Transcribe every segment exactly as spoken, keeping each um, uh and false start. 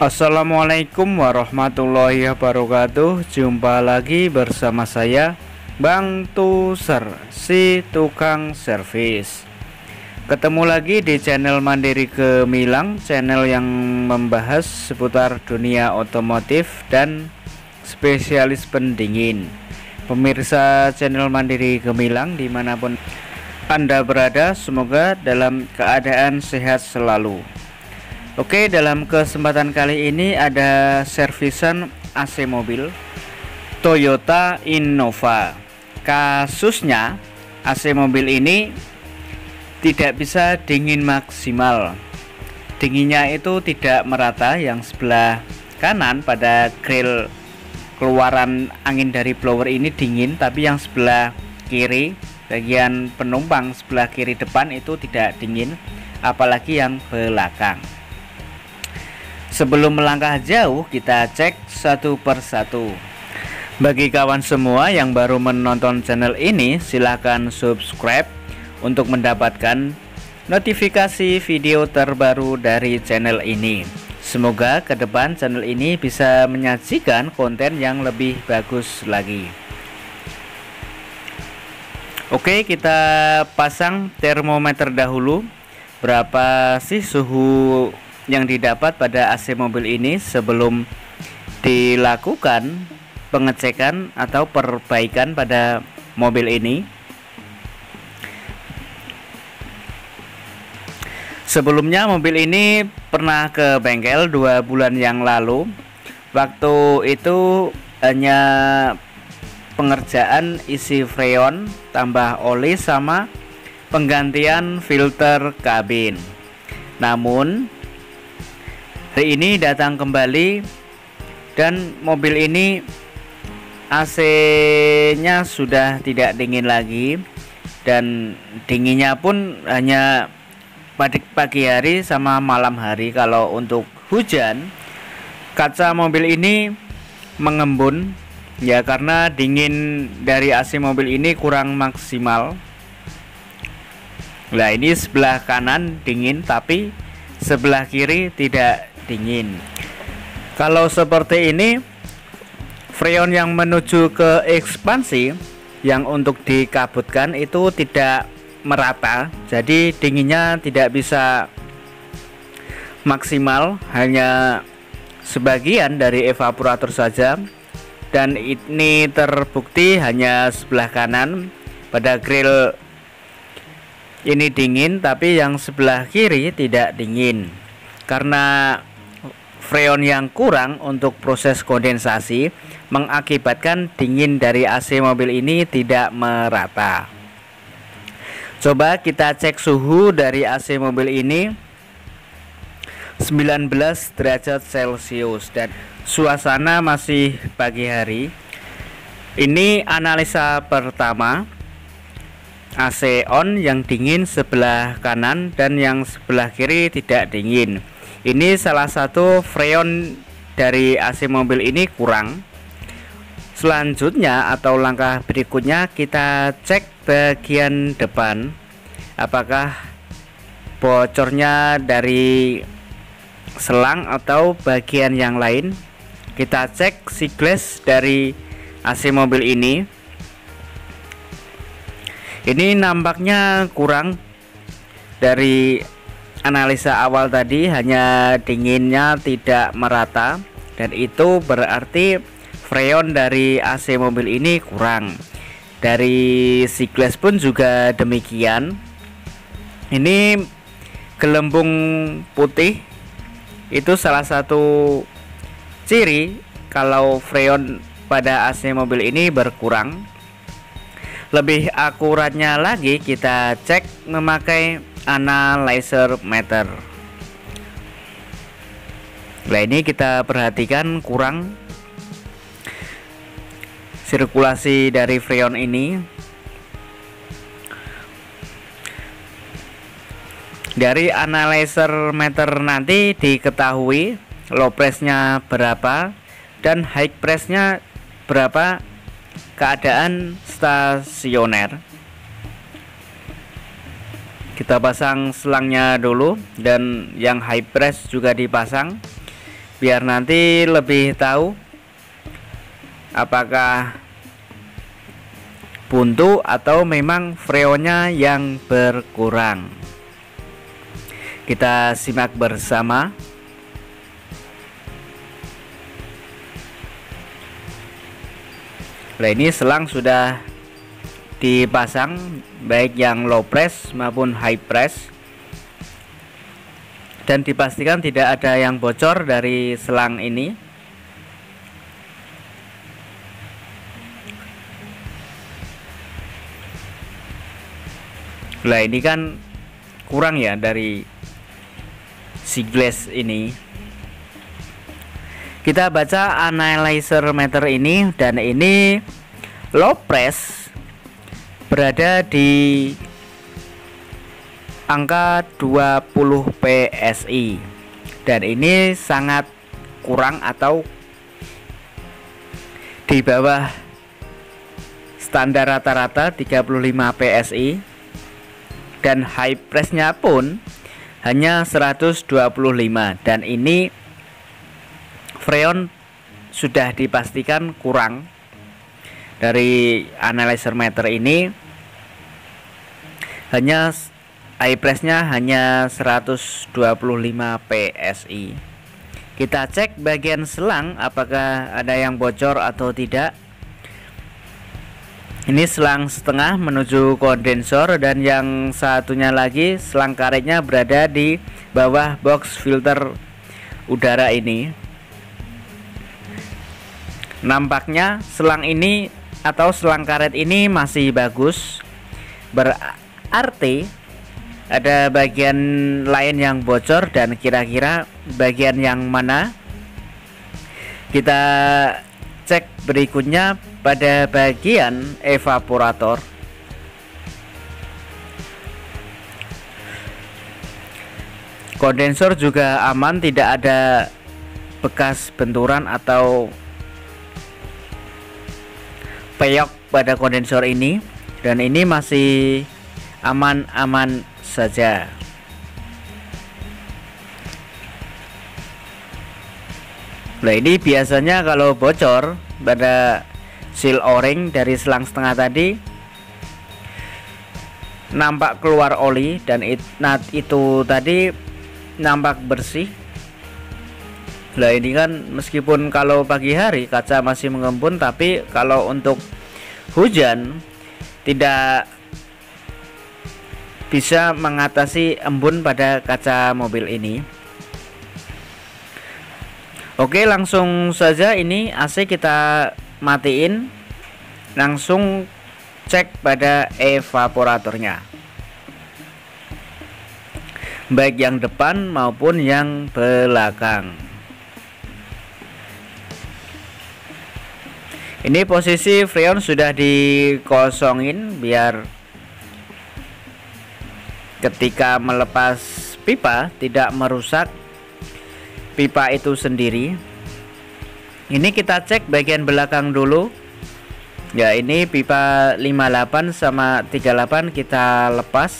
Assalamualaikum warahmatullahi wabarakatuh. Jumpa lagi bersama saya Bang Tuser, si tukang servis. Ketemu lagi di channel Mandiri Gemilang, channel yang membahas seputar dunia otomotif dan spesialis pendingin. Pemirsa channel Mandiri Gemilang dimanapun Anda berada, semoga dalam keadaan sehat selalu. Oke, dalam kesempatan kali ini ada servisan A C mobil Toyota Innova. Kasusnya A C mobil ini tidak bisa dingin maksimal. Dinginnya itu tidak merata, yang sebelah kanan pada grill keluaran angin dari blower ini dingin, tapi yang sebelah kiri bagian penumpang sebelah kiri depan itu tidak dingin, apalagi yang belakang. Sebelum melangkah jauh, kita cek satu persatu. Bagi kawan semua yang baru menonton channel ini, silahkan subscribe untuk mendapatkan notifikasi video terbaru dari channel ini. Semoga ke depan channel ini bisa menyajikan konten yang lebih bagus lagi. Oke, kita pasang termometer dahulu. Berapa sih suhu yang didapat pada A C mobil ini sebelum dilakukan pengecekan atau perbaikan pada mobil ini? Sebelumnya mobil ini pernah ke bengkel dua bulan yang lalu. Waktu itu hanya pengerjaan isi freon, tambah oli, sama penggantian filter kabin. Namun hari ini datang kembali dan mobil ini A C-nya sudah tidak dingin lagi, dan dinginnya pun hanya pada pagi hari sama malam hari. Kalau untuk hujan, kaca mobil ini mengembun ya, karena dingin dari A C mobil ini kurang maksimal. Nah, ini sebelah kanan dingin tapi sebelah kiri tidak dingin. Kalau seperti ini, freon yang menuju ke ekspansi yang untuk dikabutkan itu tidak merata, jadi dinginnya tidak bisa maksimal, hanya sebagian dari evaporator saja. Dan ini terbukti hanya sebelah kanan pada grill ini dingin, tapi yang sebelah kiri tidak dingin karena freon yang kurang untuk proses kondensasi mengakibatkan dingin dari A C mobil ini tidak merata. Coba kita cek suhu dari A C mobil ini, sembilan belas derajat Celcius, dan suasana masih pagi hari. Ini analisa pertama, A C on yang dingin sebelah kanan dan yang sebelah kiri tidak dingin. Ini salah satu freon dari A C mobil ini kurang. Selanjutnya atau langkah berikutnya, kita cek bagian depan apakah bocornya dari selang atau bagian yang lain. Kita cek sigles dari A C mobil ini. Ini nampaknya kurang dari analisa awal tadi, hanya dinginnya tidak merata, dan itu berarti freon dari A C mobil ini kurang. Dari sigles pun juga demikian. Ini gelembung putih itu salah satu ciri kalau freon pada A C mobil ini berkurang. Lebih akuratnya lagi kita cek memakai analyzer meter. Nah, ini kita perhatikan kurang sirkulasi dari freon ini. Dari analyzer meter nanti diketahui low pressnya berapa dan high pressnya berapa keadaan stasioner. Kita pasang selangnya dulu, dan yang high press juga dipasang. biar nanti lebih tahu apakah buntu atau memang freonnya yang berkurang. Kita simak bersama. Nah, ini selang sudah dipasang baik yang low press maupun high press, dan dipastikan tidak ada yang bocor dari selang ini. Nah, ini kan kurang ya dari si glass ini. Kita baca analyzer meter ini, dan ini low press berada di angka dua puluh P S I, dan ini sangat kurang atau di bawah standar rata-rata tiga puluh lima P S I, dan high pressnya pun hanya seratus dua puluh lima, dan ini freon sudah dipastikan kurang dari analyzer meter ini. Hanya high pressnya hanya seratus dua puluh lima P S I. Kita cek bagian selang apakah ada yang bocor atau tidak. Ini selang setengah menuju kondensor, dan yang satunya lagi selang karetnya berada di bawah box filter udara ini. Nampaknya selang ini atau selang karet ini masih bagus, berarti ada bagian lain yang bocor, dan kira-kira bagian yang mana? Kita cek berikutnya pada bagian evaporator. Kondensor juga aman, tidak ada bekas benturan atau peyok pada kondensor ini, dan ini masih aman-aman saja. Nah, ini biasanya kalau bocor pada seal o-ring dari selang setengah tadi nampak keluar oli, dan it, nah, itu tadi nampak bersih. Nah, ini kan meskipun kalau pagi hari kaca masih mengembun, tapi kalau untuk hujan tidak bisa mengatasi embun pada kaca mobil ini. Oke, langsung saja ini A C kita matiin, langsung cek pada evaporatornya, baik yang depan maupun yang belakang. Ini posisi freon sudah dikosongin biar ketika melepas pipa tidak merusak pipa itu sendiri. Ini kita cek bagian belakang dulu. Ya, ini pipa lima puluh delapan sama tiga puluh delapan kita lepas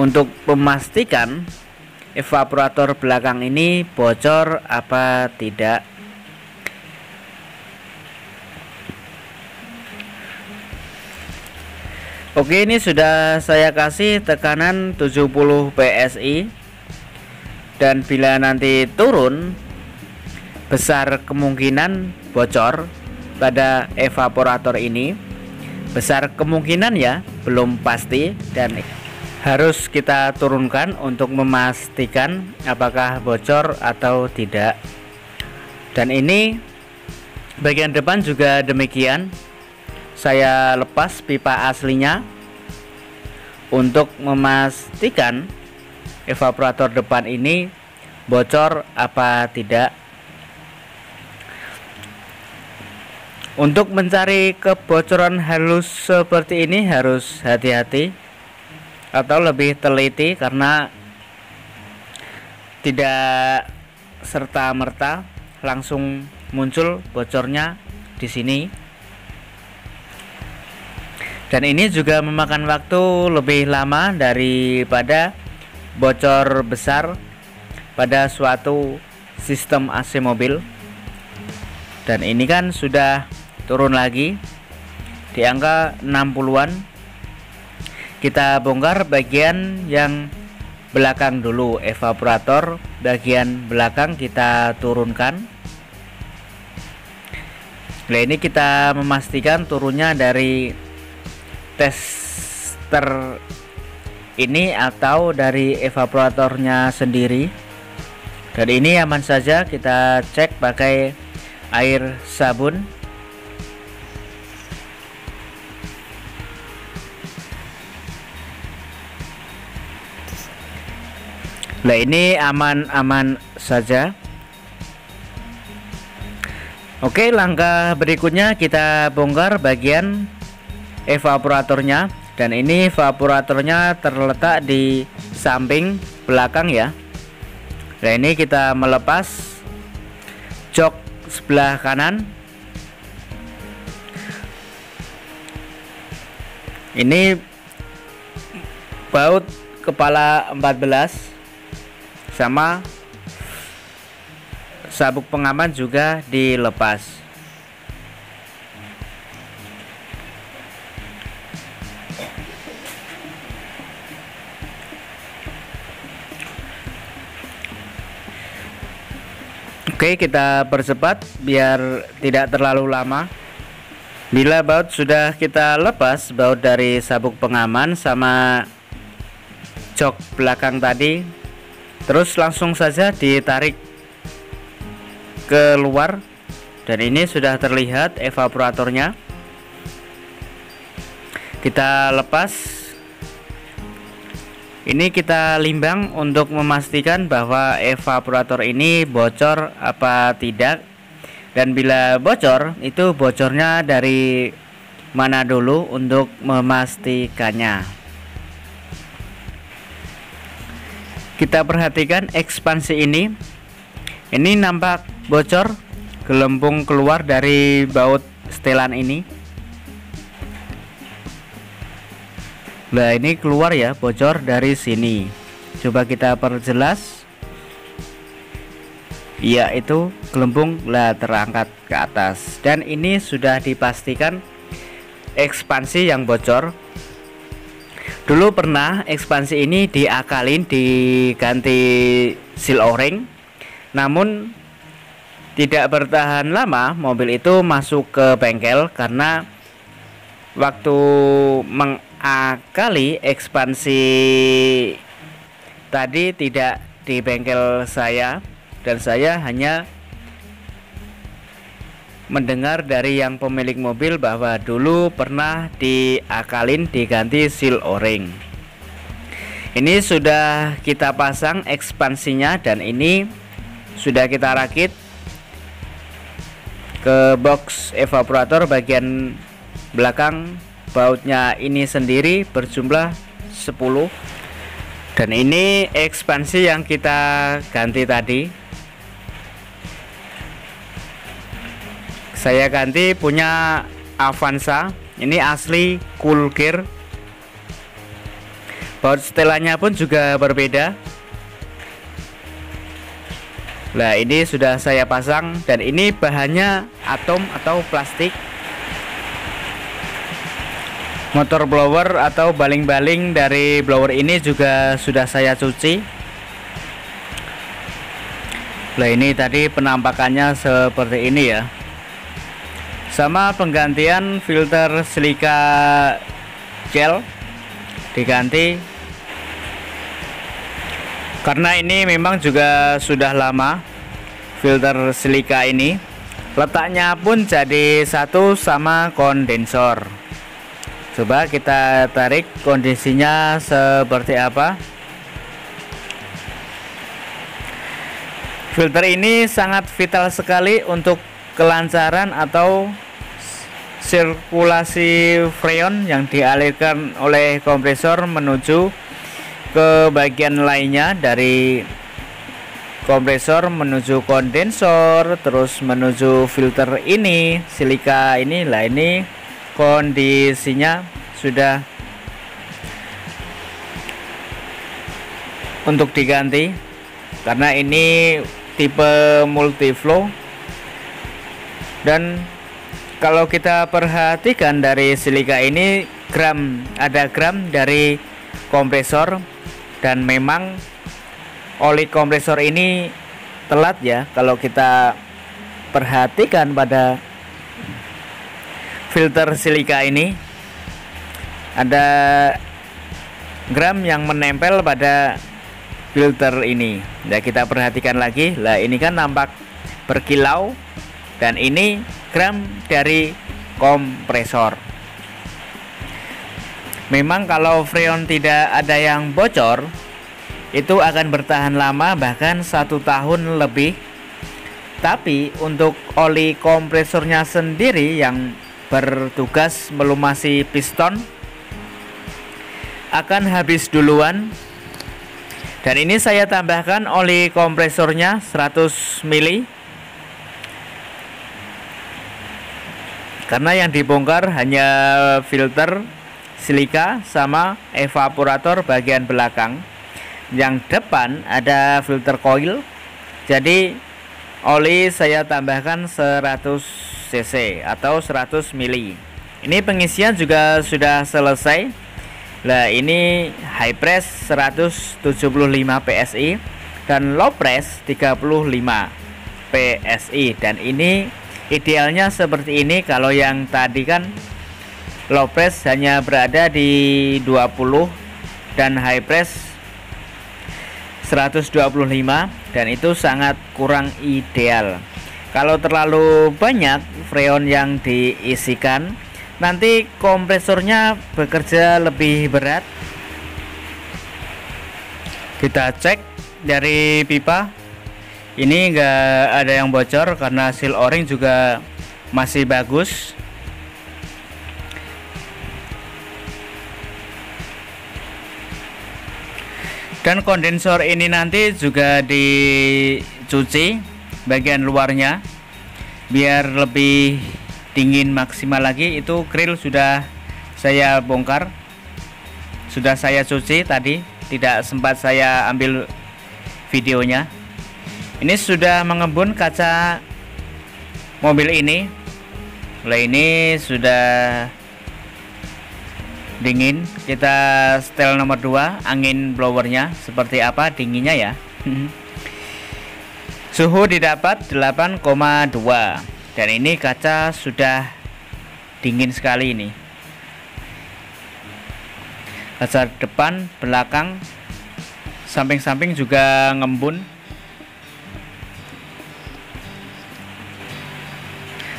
untuk memastikan evaporator belakang ini bocor apa tidak. Oke, ini sudah saya kasih tekanan tujuh puluh P S I, dan bila nanti turun besar kemungkinan bocor pada evaporator ini. Besar kemungkinan ya, belum pasti, dan harus kita turunkan untuk memastikan apakah bocor atau tidak. Dan ini bagian depan juga demikian. Saya lepas pipa aslinya untuk memastikan evaporator depan ini bocor apa tidak. Untuk mencari kebocoran halus seperti ini harus hati-hati atau lebih teliti, karena tidak serta-merta langsung muncul bocornya di sini. Dan ini juga memakan waktu lebih lama daripada bocor besar pada suatu sistem A C mobil. Dan ini kan sudah turun lagi di angka enam puluhan. Kita bongkar bagian yang belakang dulu, evaporator bagian belakang kita turunkan. Nah, ini kita memastikan turunnya dari tester ini atau dari evaporatornya sendiri. Dan ini aman saja, kita cek pakai air sabun. Nah, ini aman-aman saja. Oke, langkah berikutnya kita bongkar bagian evaporatornya. Dan ini evaporatornya terletak di samping belakang ya. Nah, ini kita melepas jok sebelah kanan. Ini baut kepala empat belas sama sabuk pengaman juga dilepas. Oke, kita percepat biar tidak terlalu lama. Bila baut sudah kita lepas, baut dari sabuk pengaman sama jok belakang tadi, terus langsung saja ditarik keluar. Dan ini sudah terlihat evaporatornya. Kita lepas. Ini kita limbang untuk memastikan bahwa evaporator ini bocor apa tidak. Dan bila bocor, itu bocornya dari mana dulu untuk memastikannya. Kita perhatikan ekspansi ini. Ini nampak bocor, gelembung keluar dari baut setelan ini. Nah, ini keluar ya, bocor dari sini. Coba kita perjelas. Ya, itu gelembung lah terangkat ke atas. Dan ini sudah dipastikan ekspansi yang bocor. Dulu pernah ekspansi ini diakalin, diganti seal o-ring. Namun tidak bertahan lama, mobil itu masuk ke bengkel karena waktu mengakali ekspansi tadi tidak di bengkel saya, dan saya hanya mendengar dari yang pemilik mobil bahwa dulu pernah diakalin, diganti seal o-ring. Ini sudah kita pasang ekspansinya dan ini sudah kita rakit ke box evaporator bagian belakang. Bautnya ini sendiri berjumlah sepuluh. Dan ini ekspansi yang kita ganti tadi. Saya ganti punya Avanza. Ini asli cool gear. Baut setelannya pun juga berbeda. Nah, ini sudah saya pasang dan ini bahannya atom atau plastik. Motor blower atau baling-baling dari blower ini juga sudah saya cuci. Nah, ini tadi penampakannya seperti ini ya. Sama penggantian filter silika gel diganti. Karena ini memang juga sudah lama filter silika ini. Letaknya pun jadi satu sama kondensor. Coba kita tarik kondisinya seperti apa. Filter ini sangat vital sekali untuk kelancaran atau sirkulasi freon yang dialirkan oleh kompresor menuju ke bagian lainnya, dari kompresor menuju kondensor terus menuju filter ini silika ini. Lah, ini kondisinya sudah untuk diganti karena ini tipe multiflow. Dan kalau kita perhatikan dari silika ini gram, ada gram dari kompresor, dan memang oli kompresor ini telat ya. Kalau kita perhatikan pada filter silika ini ada gram yang menempel pada filter ini. Ya, kita perhatikan lagi. Lah, ini kan nampak berkilau, dan ini gram dari kompresor. Memang kalau freon tidak ada yang bocor, itu akan bertahan lama, bahkan satu tahun lebih. Tapi untuk oli kompresornya sendiri yang bertugas melumasi piston akan habis duluan. Dan ini saya tambahkan oli kompresornya seratus mili, karena yang dibongkar hanya filter silika sama evaporator bagian belakang. Yang depan ada filter coil. Jadi oli saya tambahkan seratus cc atau seratus mili. Ini pengisian juga sudah selesai. Nah, ini high press seratus tujuh puluh lima P S I dan low press tiga puluh lima P S I. Dan ini idealnya seperti ini. Kalau yang tadi kan low press hanya berada di dua puluh dan high press seratus dua puluh lima, dan itu sangat kurang ideal. Kalau terlalu banyak freon yang diisikan, nanti kompresornya bekerja lebih berat. Kita cek dari pipa, ini enggak ada yang bocor karena seal o-ring juga masih bagus. Dan kondensor ini nanti juga dicuci bagian luarnya biar lebih dingin maksimal lagi. Itu grill sudah saya bongkar, sudah saya cuci tadi, tidak sempat saya ambil videonya. Ini sudah mengembun kaca mobil ini. Nah, ini sudah dingin. Kita setel nomor dua, angin blowernya seperti apa dinginnya ya. Suhu didapat delapan koma dua, dan ini kaca sudah dingin sekali. Ini kaca depan, belakang, samping-samping juga ngembun.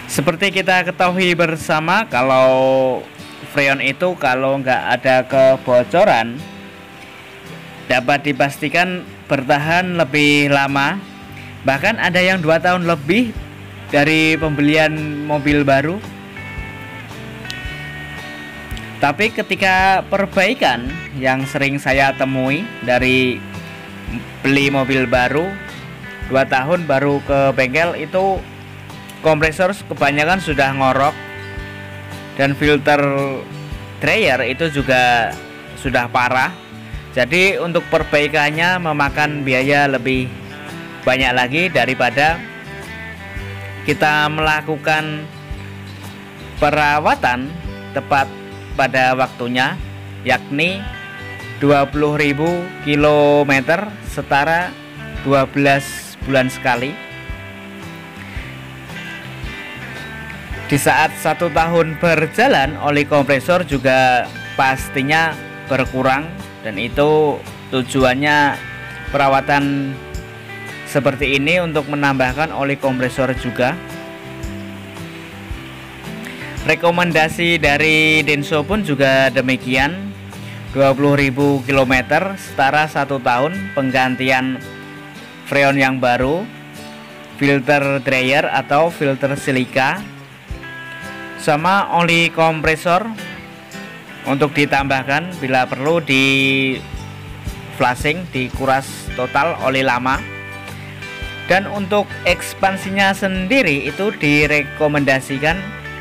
Seperti kita ketahui bersama, kalau freon itu kalau nggak ada kebocoran dapat dipastikan bertahan lebih lama, bahkan ada yang dua tahun lebih dari pembelian mobil baru. Tapi ketika perbaikan yang sering saya temui dari beli mobil baru, dua tahun baru ke bengkel, itu kompresor kebanyakan sudah ngorok, dan filter dryer itu juga sudah parah. Jadi untuk perbaikannya memakan biaya lebih banyak lagi daripada kita melakukan perawatan tepat pada waktunya, yakni dua puluh ribu kilometer setara dua belas bulan sekali. Di saat satu tahun berjalan, oli kompresor juga pastinya berkurang, dan itu tujuannya perawatan seperti ini untuk menambahkan oli kompresor juga. Rekomendasi dari Denso pun juga demikian, dua puluh ribu kilometer setara satu tahun penggantian freon yang baru, filter dryer atau filter silika, sama oli kompresor untuk ditambahkan bila perlu di flushing, dikuras total oli lama. Dan untuk ekspansinya sendiri itu direkomendasikan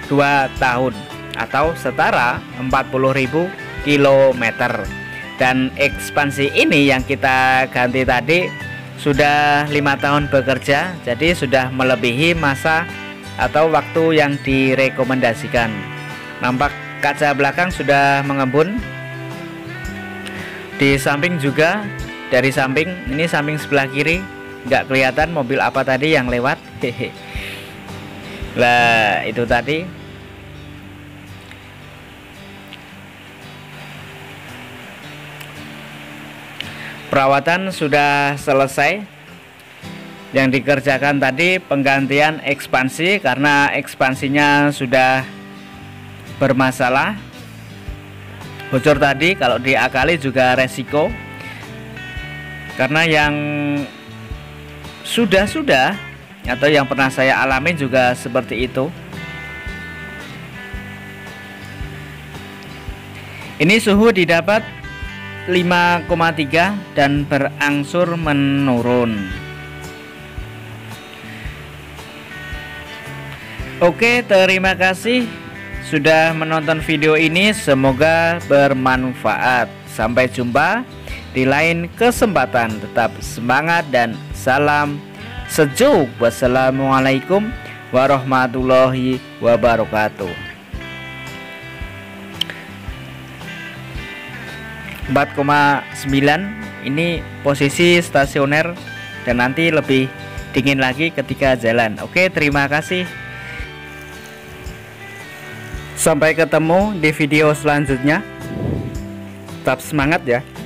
dua tahun atau setara empat puluh ribu kilometer. Dan ekspansi ini yang kita ganti tadi sudah lima tahun bekerja, jadi sudah melebihi masa atau waktu yang direkomendasikan. Nampak kaca belakang sudah mengembun. Di samping juga, dari samping ini samping sebelah kiri nggak kelihatan mobil apa tadi yang lewat. Lah itu tadi. Perawatan sudah selesai yang dikerjakan tadi, penggantian ekspansi karena ekspansinya sudah bermasalah, bocor tadi. Kalau diakali juga resiko, karena yang sudah-sudah atau yang pernah saya alami juga seperti itu. Ini suhu didapat lima koma tiga dan berangsur menurun. Oke, terima kasih sudah menonton video ini, semoga bermanfaat. Sampai jumpa di lain kesempatan. Tetap semangat dan salam sejuk. Wassalamualaikum warahmatullahi wabarakatuh. empat koma sembilan ini posisi stasioner dan nanti lebih dingin lagi ketika jalan. Oke, terima kasih. Sampai ketemu di video selanjutnya. Tetap semangat ya.